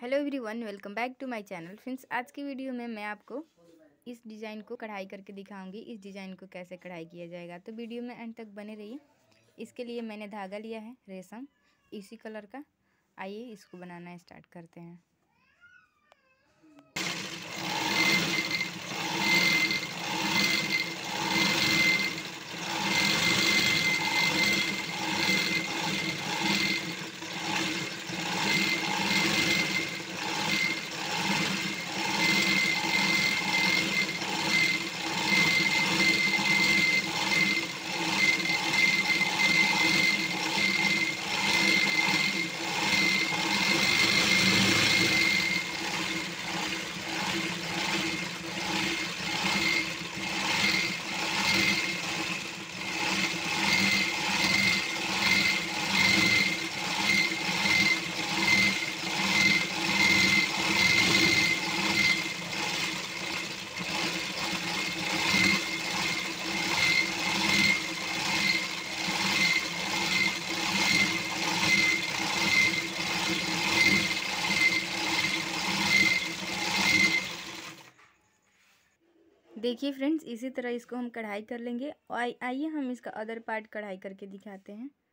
Hello everyone, welcome back to my channel. Friends, आज की video में मैं आपको इस डिज़ाइन को कढ़ाई करके दिखाऊंगी। इस डिज़ाइन को कैसे कढ़ाई किया जाएगा, तो वीडियो में एंड तक बने रहिए। इसके लिए मैंने धागा लिया है रेशम इसी कलर का। आइए इसको बनाना स्टार्ट करते हैं। देखिए फ्रेंड्स, इसी तरह इसको हम कढ़ाई कर लेंगे। आइए हम इसका अदर पार्ट कढ़ाई करके दिखाते हैं।